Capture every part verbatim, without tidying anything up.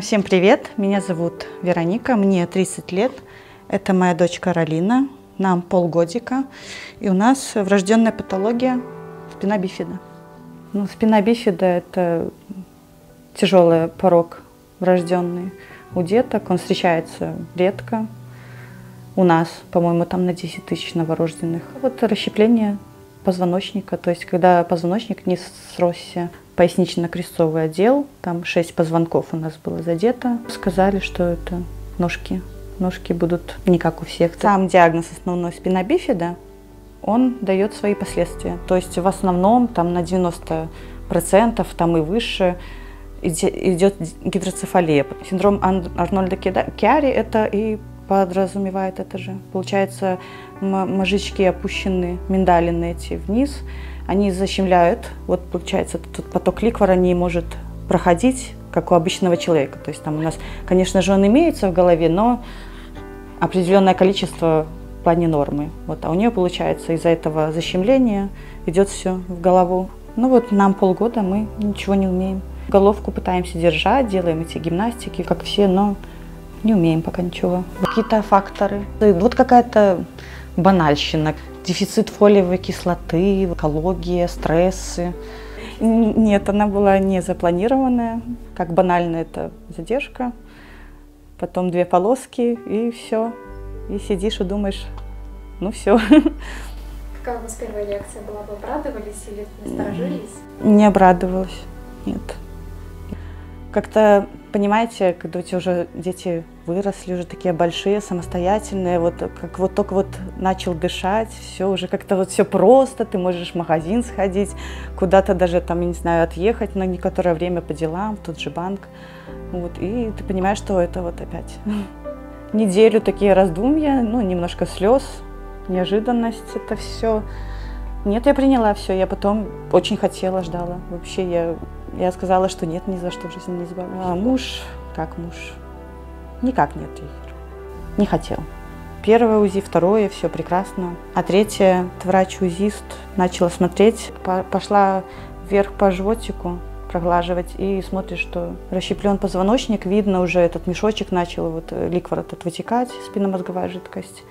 Всем привет! Меня зовут Вероника, мне тридцать лет. Это моя дочь Каролина, нам полгодика. И у нас врожденная патология спина бифида. Ну, спина бифида – это тяжелый порог врожденный у деток. Он встречается редко. У нас, по-моему, там на десять тысяч новорожденных. Вот расщепление позвоночника, то есть когда позвоночник не сросся. Пояснично-крестцовый отдел, там шесть позвонков у нас было задето. Сказали, что это ножки. Ножки будут не как у всех. Сам диагноз основной спина бифида, он дает свои последствия. То есть в основном там на девяносто процентов, там и выше, идет гидроцефалия. Синдром Арнольда Киари это и подразумевает это же. Получается, мозжечки опущены, миндалины эти вниз. Они защемляют, вот получается, тут поток ликвора не может проходить, как у обычного человека. То есть там у нас, конечно же, он имеется в голове, но определенное количество в плане нормы. Вот, а у нее получается из-за этого защемления идет все в голову. Ну вот нам полгода, мы ничего не умеем. Головку пытаемся держать, делаем эти гимнастики, как все, но не умеем пока ничего. Какие-то факторы. Вот какая-то банальщина. Дефицит фолиевой кислоты, экология, стрессы. Нет, она была не запланированная. Как банально, это задержка. Потом две полоски и все. И сидишь и думаешь, ну все. Какая у вас первая реакция была? Вы обрадовались или насторожились? Не обрадовалась, нет. Как-то, понимаете, когда у тебя уже дети выросли, уже такие большие, самостоятельные, вот как вот только вот начал дышать, все уже как-то вот все просто, ты можешь в магазин сходить, куда-то даже там, я не знаю, отъехать на некоторое время по делам, в тот же банк, вот, и ты понимаешь, что это вот опять. Неделю такие раздумья, ну, немножко слез, неожиданность, это все. Нет, я приняла все, я потом очень хотела, ждала, вообще я... Я сказала, что нет, ни за что в жизни не избавлюсь. А муж, как муж, никак не отреагировал. Не хотел. Первое УЗИ, второе, все прекрасно. А третье, врач-узист начала смотреть, пошла вверх по животику проглаживать и смотрит, что расщеплен позвоночник, видно уже этот мешочек начал, вот ликвор этот вытекать, спинномозговая жидкость.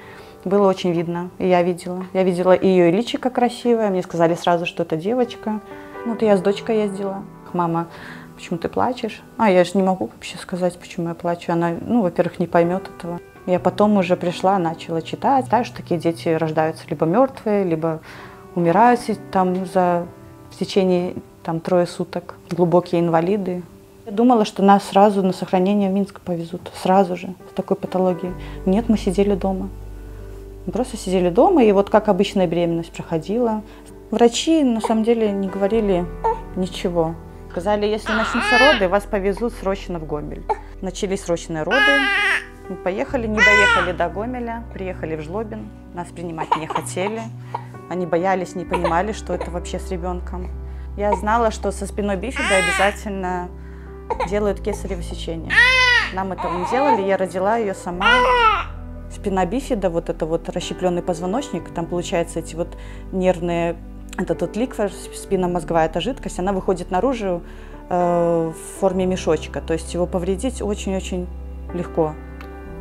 Было очень видно, и я видела. Я видела и ее личико красивое, мне сказали сразу, что это девочка. Вот я с дочкой ездила. Мама, почему ты плачешь? А я же не могу вообще сказать, почему я плачу. Она, ну, во-первых, не поймет этого. Я потом уже пришла, начала читать. Знаешь, такие дети рождаются либо мертвые, либо умирают там за в течение там трое суток. Глубокие инвалиды. Я думала, что нас сразу на сохранение в Минск повезут. Сразу же, с такой патологией. Нет, мы сидели дома. Мы просто сидели дома, и вот как обычная беременность проходила. Врачи, на самом деле, не говорили ничего. Сказали, если начнутся роды, вас повезут срочно в Гомель. Начались срочные роды, мы поехали, не доехали до Гомеля, приехали в Жлобин, нас принимать не хотели. Они боялись, не понимали, что это вообще с ребенком. Я знала, что со спиной бифида обязательно делают кесарево сечение. Нам этого не делали, я родила ее сама. Спина бифида, вот это вот расщепленный позвоночник, там получается эти вот нервные... Это тот ликвор, спинномозговая эта жидкость, она выходит наружу э, в форме мешочка. То есть его повредить очень-очень легко.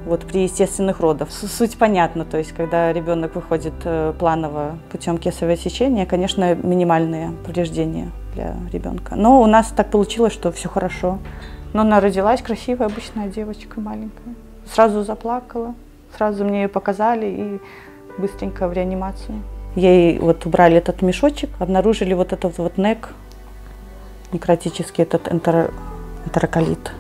Вот при естественных родах. Суть понятна, то есть когда ребенок выходит э, планово путем кесарево сечения, конечно, минимальные повреждения для ребенка. Но у нас так получилось, что все хорошо. Но она родилась красивая, обычная девочка маленькая. Сразу заплакала, сразу мне ее показали и быстренько в реанимацию. Ей вот убрали этот мешочек, обнаружили вот этот вот нек, некротический этот энтер... энтероколит.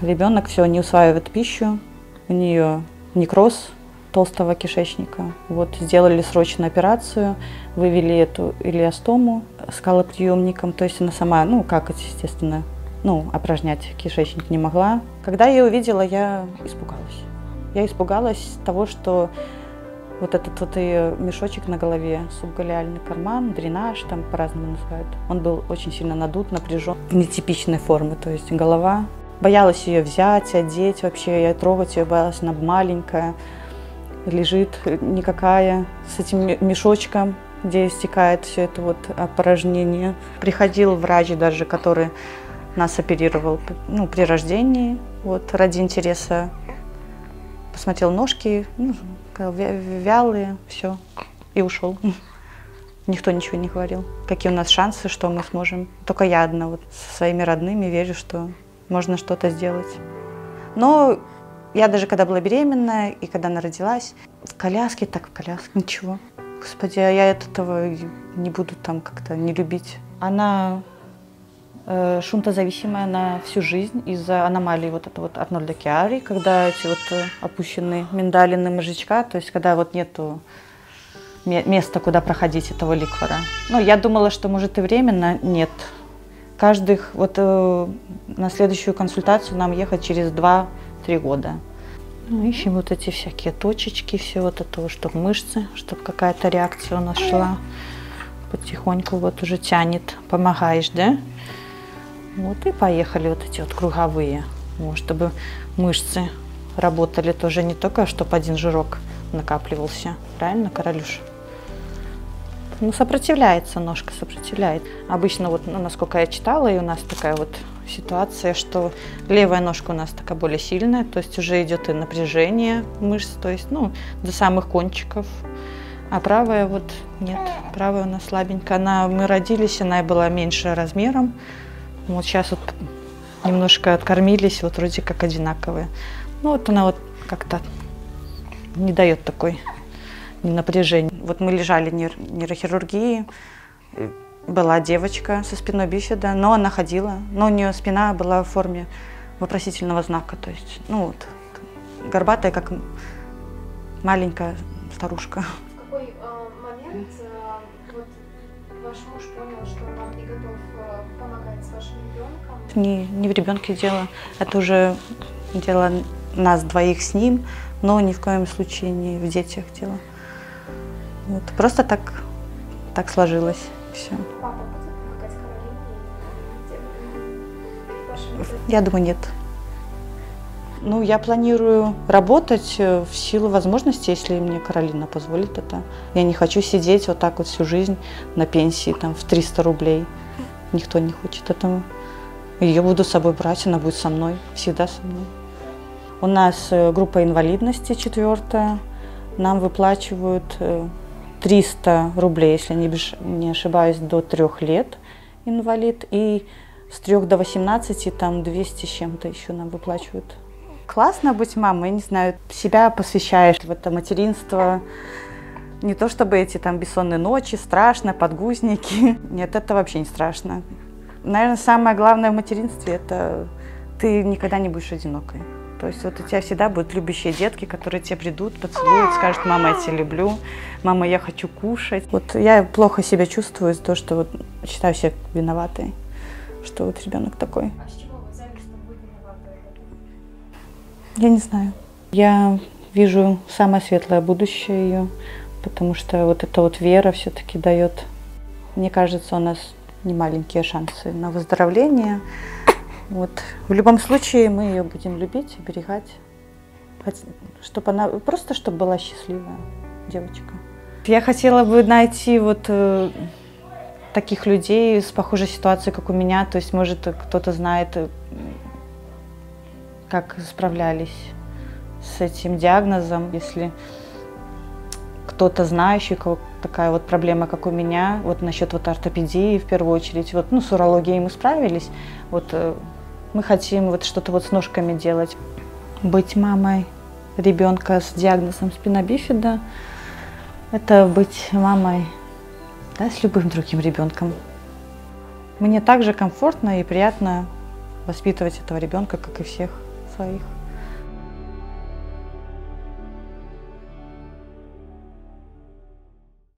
Ребенок все не усваивает пищу, у нее некроз толстого кишечника. Вот сделали срочную операцию, вывели эту илиостому с калоприемником, то есть она сама, ну как это, естественно, ну опорожнять кишечник не могла. Когда я ее увидела, я испугалась. Я испугалась того, что вот этот вот ее мешочек на голове, субгалиальный карман, дренаж, там по-разному называют. Он был очень сильно надут, напряжен, нетипичной формы, то есть голова. Боялась ее взять, одеть вообще, я трогать ее боялась, она маленькая, лежит никакая, с этим мешочком, где истекает все это вот опорожнение. Приходил врач даже, который нас оперировал, ну, при рождении, вот, ради интереса. Посмотрел ножки, ну, вялые, все, и ушел. Никто ничего не говорил. Какие у нас шансы, что мы сможем. Только я одна вот со своими родными верю, что можно что-то сделать. Но я даже когда была беременна и когда она родилась, в коляске, так в коляске, ничего. Господи, а я этого не буду там как-то не любить. Она э, шунтозависимая на всю жизнь из-за аномалии вот этого вот Арнольда Киари, когда эти вот опущены миндалины мозжечка, то есть когда вот нету места, куда проходить этого ликвора. Ну, я думала, что может и временно, нет. Каждых, вот э, на следующую консультацию нам ехать через два-три года. Мы ищем вот эти всякие точечки, все вот это, чтобы мышцы, чтобы какая-то реакция у нас шла. Потихоньку вот уже тянет, помогаешь, да? Вот и поехали вот эти вот круговые, вот, чтобы мышцы работали тоже не только, чтобы один жирок накапливался. Правильно, Каролюш? Ну, сопротивляется, ножка сопротивляет. Обычно, вот, ну, насколько я читала, и у нас такая вот ситуация, что левая ножка у нас такая более сильная, то есть уже идет и напряжение мышц, то есть, ну, до самых кончиков. А правая вот нет, правая у нас слабенькая. Она, мы родились, она была меньше размером. Вот сейчас вот немножко откормились, вот вроде как одинаковые. Ну, вот она вот как-то не дает такой напряжения. Вот мы лежали в нейрохирургии, была девочка со спиной бифида, но она ходила, но у нее спина была в форме вопросительного знака, то есть, ну вот, горбатая, как маленькая старушка. В какой э, момент э, вот, ваш муж понял, что он вам не готов э, помогать с вашим ребенком? Не, не в ребенке дело, это уже дело нас двоих с ним, но ни в коем случае не в детях дело. Вот, просто так, так сложилось все. Папа будет помогать Каролине? Я думаю, нет. Ну, я планирую работать в силу возможностей, если мне Каролина позволит это. Я не хочу сидеть вот так вот всю жизнь на пенсии, там, в триста рублей. Никто не хочет этого. Ее буду с собой брать, она будет со мной, всегда со мной. У нас группа инвалидности четвертая. Нам выплачивают триста рублей, если не ошибаюсь, до трёх лет инвалид. И с трёх до восемнадцати там двести с чем-то еще нам выплачивают. Классно быть мамой, я не знаю, себя посвящаешь в это материнство. Не то чтобы эти там бессонные ночи, страшно, подгузники. Нет, это вообще не страшно. Наверное, самое главное в материнстве – это ты никогда не будешь одинокой. То есть вот у тебя всегда будут любящие детки, которые тебе придут, поцелуют, скажут: мама, я тебя люблю, мама, я хочу кушать. Вот я плохо себя чувствую из-за того, что вот считаю себя виноватой, что вот ребенок такой. А с чего вы взяли, что вы виноваты? Я не знаю. Я вижу самое светлое будущее ее, потому что вот эта вот вера все-таки дает. Мне кажется, у нас не маленькие шансы на выздоровление. Вот. В любом случае мы ее будем любить, оберегать, чтобы она просто чтобы была счастливая девочка. Я хотела бы найти вот э, таких людей с похожей ситуацией, как у меня. То есть, может, кто-то знает, как справлялись с этим диагнозом. Если кто-то знающий, у кого такая вот проблема, как у меня, вот насчет вот ортопедии в первую очередь. Вот, ну, с урологией мы справились. Вот, э, мы хотим вот что-то вот с ножками делать. Быть мамой ребенка с диагнозом спина бифида – это быть мамой, да, с любым другим ребенком. Мне также комфортно и приятно воспитывать этого ребенка, как и всех своих.